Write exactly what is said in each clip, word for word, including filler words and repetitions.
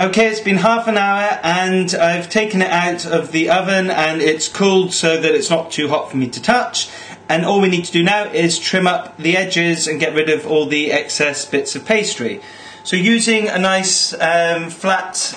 Okay, it's been half an hour and I've taken it out of the oven and it's cooled so that it's not too hot for me to touch. And all we need to do now is trim up the edges and get rid of all the excess bits of pastry. So using a nice um, flat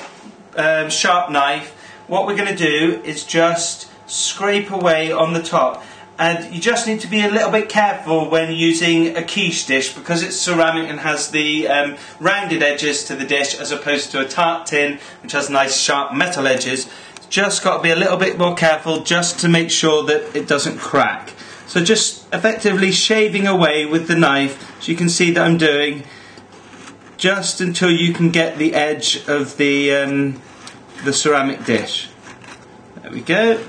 um, sharp knife, what we're going to do is just scrape away on the top. And you just need to be a little bit careful when using a quiche dish because it's ceramic and has the um, rounded edges to the dish as opposed to a tart tin which has nice sharp metal edges. Just got to be a little bit more careful just to make sure that it doesn't crack. So just effectively shaving away with the knife, so you can see that I'm doing, just until you can get the edge of the, um, the ceramic dish. There we go.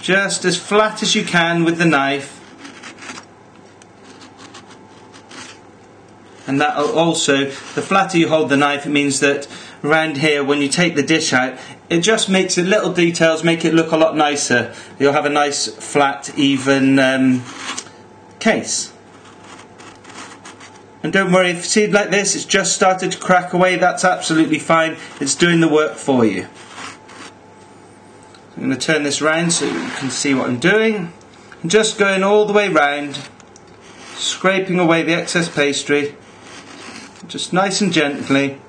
Just as flat as you can with the knife, and that also, the flatter you hold the knife, it means that around here when you take the dish out, it just makes it little details, make it look a lot nicer. You'll have a nice flat even um, case. And don't worry, if you see it like this, it's just started to crack away, that's absolutely fine, it's doing the work for you. I'm going to turn this round so you can see what I'm doing. I'm just going all the way round, scraping away the excess pastry, just nice and gently.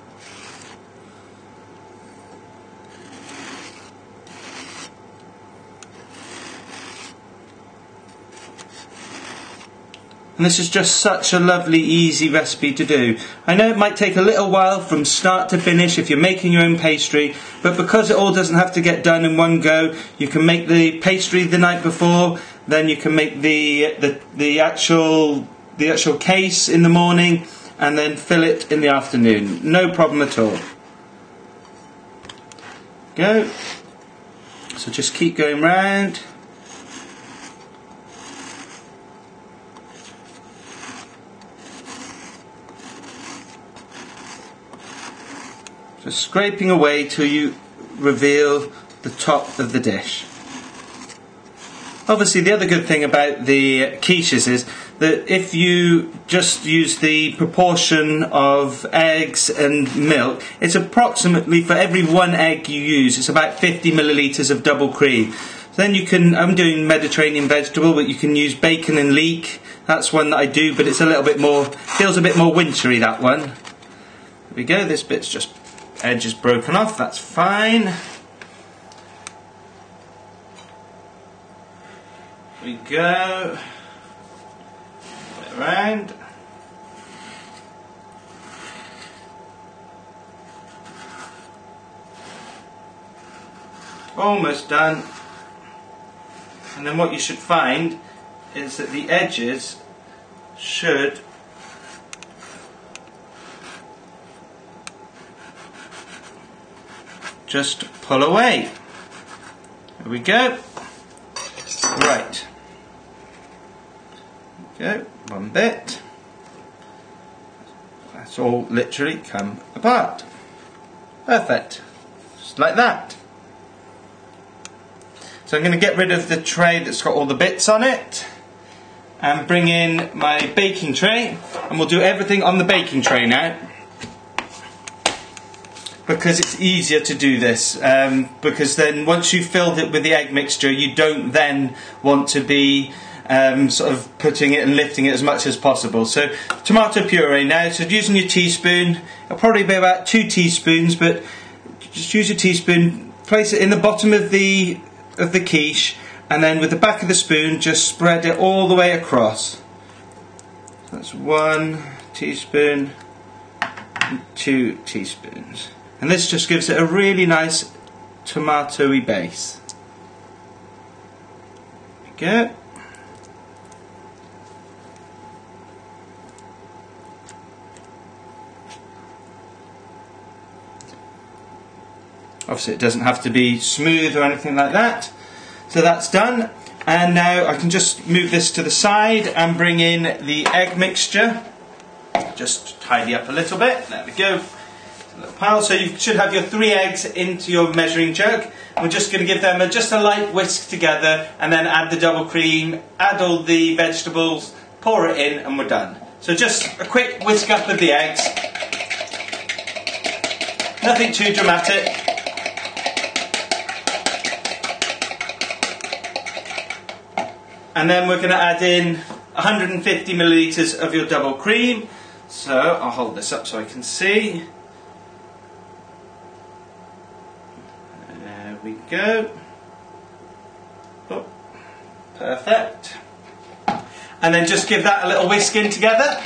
And this is just such a lovely, easy recipe to do. I know it might take a little while from start to finish if you're making your own pastry, but because it all doesn't have to get done in one go, you can make the pastry the night before, then you can make the the, the actual the actual case in the morning, and then fill it in the afternoon. No problem at all. Go. So just keep going round. Just scraping away till you reveal the top of the dish. Obviously, the other good thing about the quiches is that if you just use the proportion of eggs and milk, it's approximately, for every one egg you use, it's about fifty millilitres of double cream. Then you can, I'm doing Mediterranean vegetable, but you can use bacon and leek. That's one that I do, but it's a little bit more, feels a bit more wintry, that one. There we go, this bit's just edge is broken off, that's fine. There we go. Put it around. Almost done. And then what you should find is that the edges should just pull away. There we go. Right. Go, one bit. That's all literally come apart. Perfect. Just like that. So I'm going to get rid of the tray that's got all the bits on it and bring in my baking tray, and we'll do everything on the baking tray now, because it's easier to do this, um, because then once you've filled it with the egg mixture, you don't then want to be um, sort of putting it and lifting it as much as possible. So tomato puree now, so using your teaspoon, it'll probably be about two teaspoons, but just use your teaspoon, place it in the bottom of the, of the quiche, and then with the back of the spoon, just spread it all the way across. So that's one teaspoon and two teaspoons. And this just gives it a really nice tomato-y base. There we go. Obviously it doesn't have to be smooth or anything like that. So that's done. And now I can just move this to the side and bring in the egg mixture. Just tidy up a little bit. There we go. Pile, so you should have your three eggs into your measuring jug. We're just going to give them a, just a light whisk together, and then add the double cream, add all the vegetables, pour it in, and we're done. So just a quick whisk up of the eggs. nothing too dramatic. And then we're going to add in one hundred fifty millilitres of your double cream. So I'll hold this up so I can see. There we go. Oh, perfect. And then just give that a little whisk in together.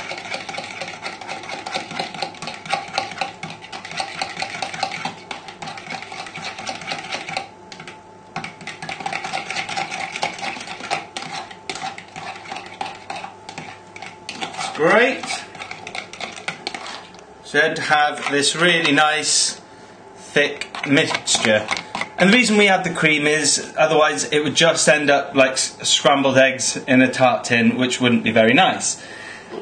Great. Should have this really nice thick mixture, and the reason we add the cream is otherwise it would just end up like scrambled eggs in a tart tin, which wouldn't be very nice.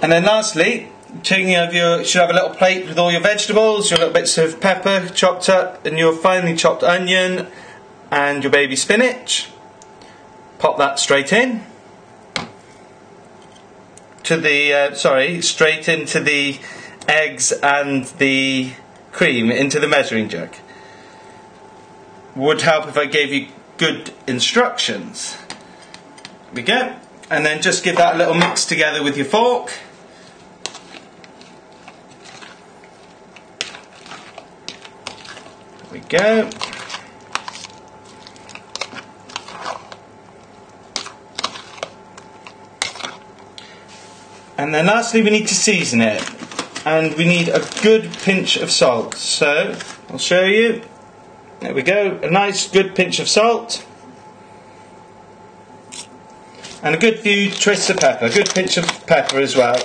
And then lastly, taking of your, you should have a little plate with all your vegetables, your little bits of pepper chopped up, and your finely chopped onion and your baby spinach. Pop that straight in. To the uh, sorry, straight into the eggs and the cream into the measuring jug. Would help if I gave you good instructions. There we go, and then just give that a little mix together with your fork. There we go. And then lastly, we need to season it, and we need a good pinch of salt. So I'll show you. There we go, a nice good pinch of salt and a good few twists of pepper, a good pinch of pepper as well.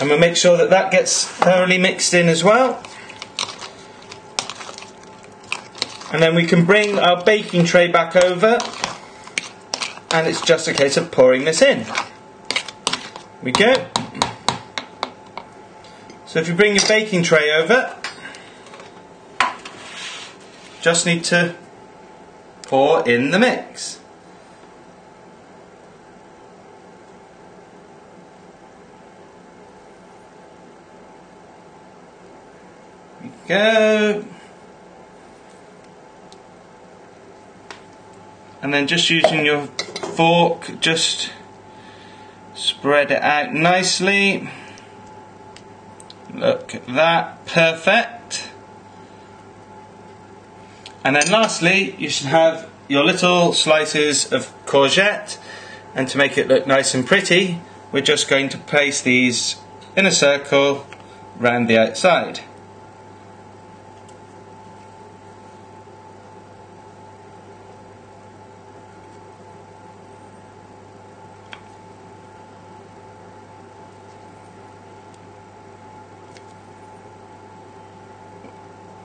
And we'll make sure that that gets thoroughly mixed in as well. And then we can bring our baking tray back over. And it's just a case of pouring this in. Here we go. So if you bring your baking tray over, just need to pour in the mix. Here we go. And then just using your fork, just spread it out nicely. Look at that, perfect. And then lastly, you should have your little slices of courgette, and to make it look nice and pretty, we're just going to place these in a circle round the outside.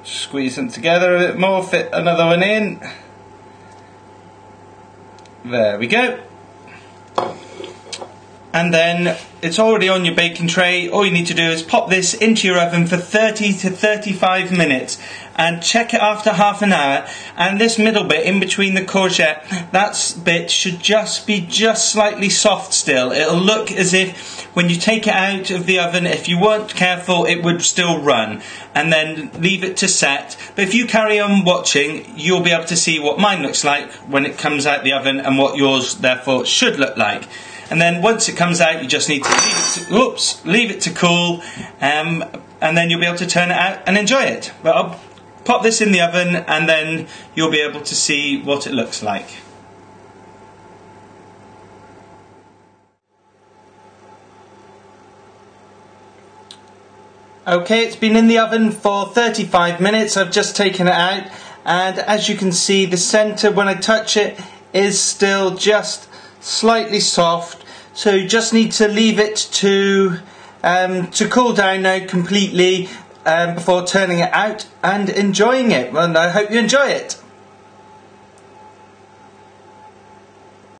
Squeeze them together a bit more, fit another one in. There we go. And then it's already on your baking tray. All you need to do is pop this into your oven for thirty to thirty-five minutes and check it after half an hour. And this middle bit in between the courgette, that bit should just be just slightly soft still. It'll look as if when you take it out of the oven, if you weren't careful, it would still run. And then leave it to set. But if you carry on watching, you'll be able to see what mine looks like when it comes out the oven and what yours therefore should look like. And then once it comes out, you just need to leave it to, oops, leave it to cool, um, and then you'll be able to turn it out and enjoy it. But I'll pop this in the oven, and then you'll be able to see what it looks like. Okay, it's been in the oven for thirty-five minutes. I've just taken it out, and as you can see, the centre, when I touch it, is still just slightly soft, so you just need to leave it to um, to cool down now completely um, before turning it out and enjoying it. Well, I hope you enjoy it.